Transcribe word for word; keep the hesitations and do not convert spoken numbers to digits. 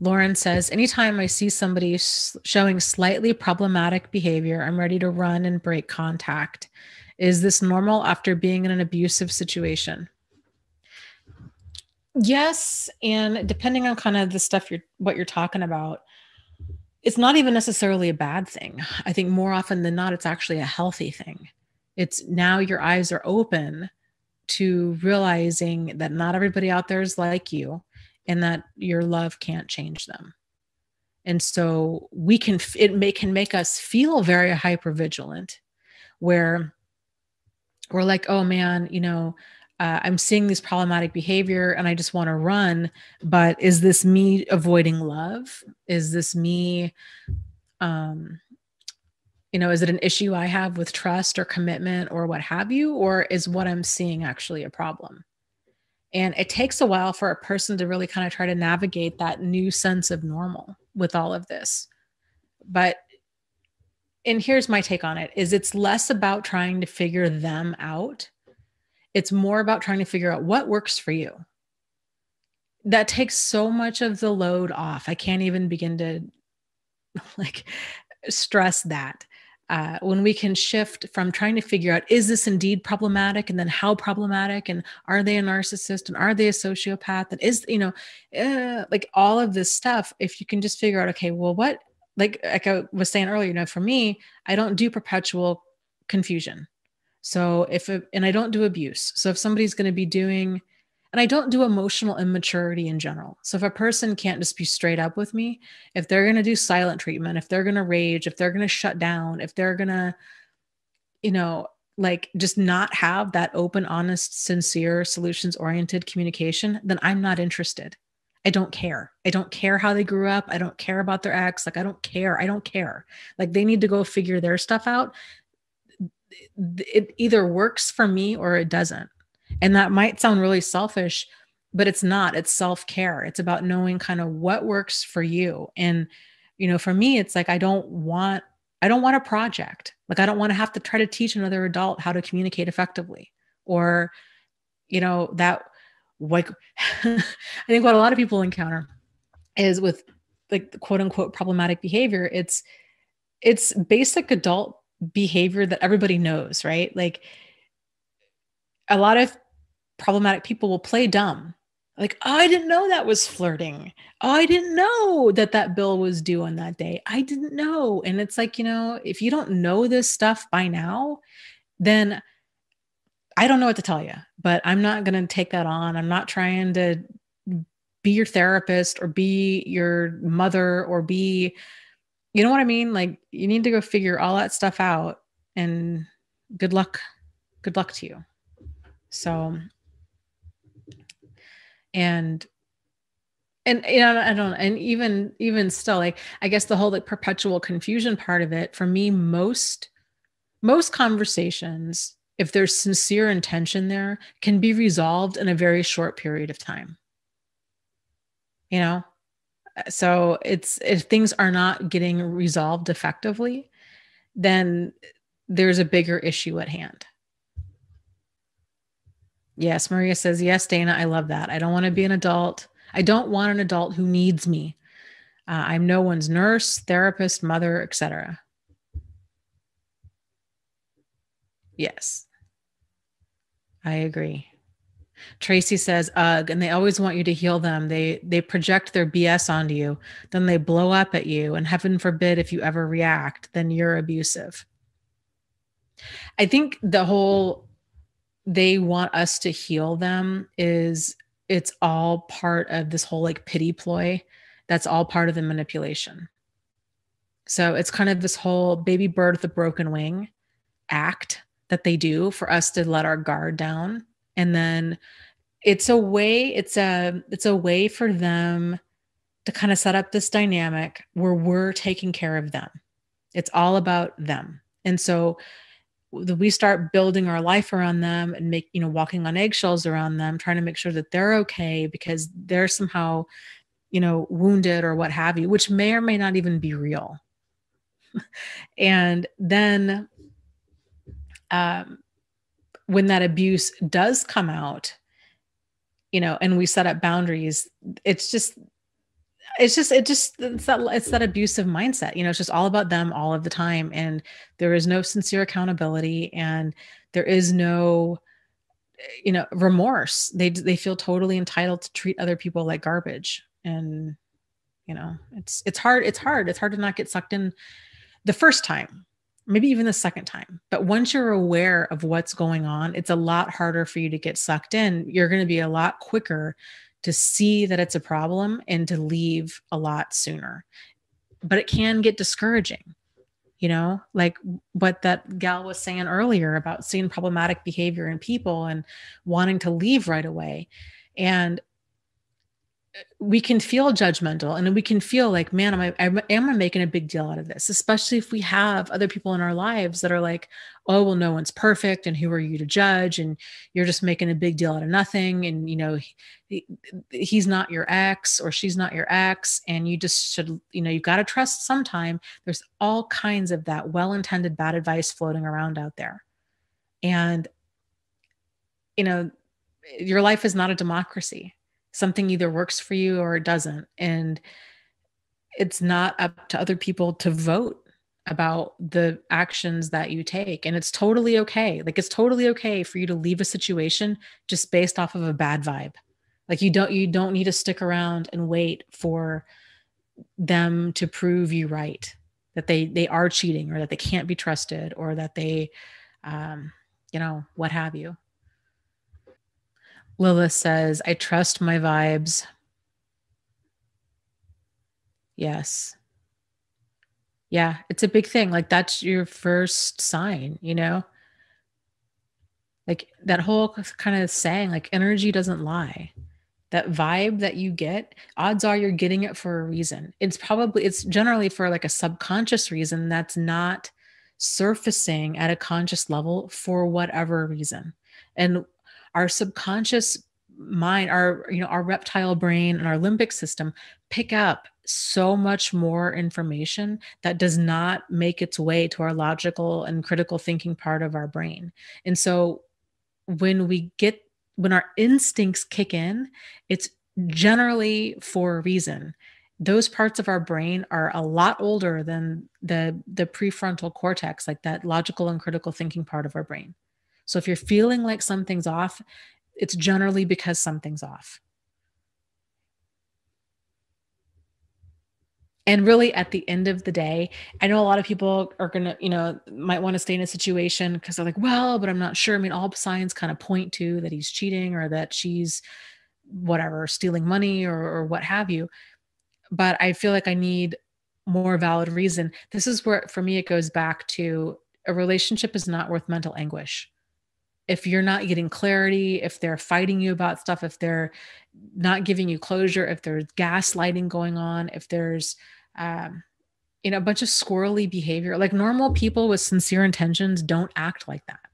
Lauren says, anytime I see somebody sh- showing slightly problematic behavior, I'm ready to run and break contact. Is this normal after being in an abusive situation? Yes. And depending on kind of the stuff you're, what you're talking about, it's not even necessarily a bad thing. I think more often than not, it's actually a healthy thing. It's now your eyes are open to realizing that not everybody out there is like you and that your love can't change them. And so we can, it may, can make us feel very hypervigilant, where we're like, oh man, you know, Uh, I'm seeing this problematic behavior and I just want to run, but is this me avoiding love? Is this me, um, you know, is it an issue I have with trust or commitment or what have you, or is what I'm seeing actually a problem? And it takes a while for a person to really kind of try to navigate that new sense of normal with all of this. But, and here's my take on it, is it's less about trying to figure them out. It's more about trying to figure out what works for you. That takes so much of the load off. I can't even begin to like stress that. Uh, when we can shift from trying to figure out, is this indeed problematic? And then how problematic? And are they a narcissist? And are they a sociopath? And is, you know, uh, like all of this stuff, if you can just figure out, okay, well, what, like, like I was saying earlier, you know, for me, I don't do perpetual confusion. So if, and I don't do abuse. So if somebody's going to be doing, and I don't do emotional immaturity in general. So if a person can't just be straight up with me, if they're going to do silent treatment, if they're going to rage, if they're going to shut down, if they're going to, you know, like just not have that open, honest, sincere, solutions-oriented communication, then I'm not interested. I don't care. I don't care how they grew up. I don't care about their ex. Like, I don't care. I don't care. Like, they need to go figure their stuff out. It either works for me or it doesn't. And that might sound really selfish, but it's not. It's self-care. It's about knowing kind of what works for you. And, you know, for me, it's like, I don't want, I don't want a project. Like, I don't want to have to try to teach another adult how to communicate effectively, or, you know, that like, I think what a lot of people encounter is with like the quote unquote problematic behavior. It's, it's basic adult behavior that everybody knows, right? Like, a lot of problematic people will play dumb. Like, oh, I didn't know that was flirting. Oh, I didn't know that that bill was due on that day. I didn't know. And it's like, you know, if you don't know this stuff by now, then I don't know what to tell you, but I'm not going to take that on. I'm not trying to be your therapist or be your mother or be, you know what I mean? Like, you need to go figure all that stuff out, and good luck, good luck to you. So, and, and, you know, I don't, and even, even still, like, I guess the whole like perpetual confusion part of it, for me, most, most conversations, if there's sincere intention there, can be resolved in a very short period of time, you know? So it's, if things are not getting resolved effectively, then there's a bigger issue at hand. Yes. Maria says, yes, Dana, I love that. I don't want to be an adult. I don't want an adult who needs me. Uh, I'm no one's nurse, therapist, mother, et cetera. Yes. I agree. Tracy says, ugh, and they always want you to heal them. They, they project their B S onto you. Then they blow up at you. And heaven forbid, if you ever react, then you're abusive. I think the whole, they want us to heal them is, it's all part of this whole like pity ploy. That's all part of the manipulation. So it's kind of this whole baby bird with a broken wing act that they do for us to let our guard down. And then it's a way, it's a, it's a way for them to kind of set up this dynamic where we're taking care of them. It's all about them. And so we start building our life around them and make, you know, walking on eggshells around them, trying to make sure that they're okay because they're somehow, you know, wounded or what have you, which may or may not even be real. And then, um, when that abuse does come out, you know, and we set up boundaries, it's just, it's just, it just, it's that, it's that abusive mindset, you know, it's just all about them all of the time. And there is no sincere accountability, and there is no, you know, remorse. They, they feel totally entitled to treat other people like garbage. And, you know, it's, it's hard. It's hard. It's hard to not get sucked in the first time, maybe even the second time. But once you're aware of what's going on, it's a lot harder for you to get sucked in. You're going to be a lot quicker to see that it's a problem and to leave a lot sooner. But it can get discouraging, you know, like what that gal was saying earlier about seeing problematic behavior in people and wanting to leave right away. And we can feel judgmental, and we can feel like, man, am I, am I making a big deal out of this? Especially if we have other people in our lives that are like, oh, well, no one's perfect, and who are you to judge? And you're just making a big deal out of nothing. And, you know, he, he's not your ex, or she's not your ex. And you just should, you know, you've got to trust sometime. There's all kinds of that well-intended bad advice floating around out there. And, you know, your life is not a democracy. Something either works for you or it doesn't. And it's not up to other people to vote about the actions that you take. And it's totally okay. Like, it's totally okay for you to leave a situation just based off of a bad vibe. Like, you don't, you don't need to stick around and wait for them to prove you right, that they, they are cheating, or that they can't be trusted, or that they, um, you know, what have you. Lilith says, I trust my vibes. Yes. Yeah, it's a big thing. Like, that's your first sign, you know? Like, that whole kind of saying, like, energy doesn't lie. That vibe that you get, odds are you're getting it for a reason. It's probably, it's generally for like a subconscious reason that's not surfacing at a conscious level for whatever reason. And our subconscious mind, our, you know, our reptile brain and our limbic system pick up so much more information that does not make its way to our logical and critical thinking part of our brain. And so when we get, when our instincts kick in, it's generally for a reason. Those parts of our brain are a lot older than the, the prefrontal cortex, like that logical and critical thinking part of our brain. So if you're feeling like something's off, it's generally because something's off. And really, at the end of the day, I know a lot of people are going to, you know, might want to stay in a situation because they're like, well, but I'm not sure. I mean, all signs kind of point to that he's cheating, or that she's whatever, stealing money, or, or what have you. But I feel like I need more valid reason. This is where, for me, it goes back to a relationship is not worth mental anguish. If you're not getting clarity, if they're fighting you about stuff, if they're not giving you closure, if there's gaslighting going on, if there's, um, you know, a bunch of squirrely behavior, like normal people with sincere intentions don't act like that.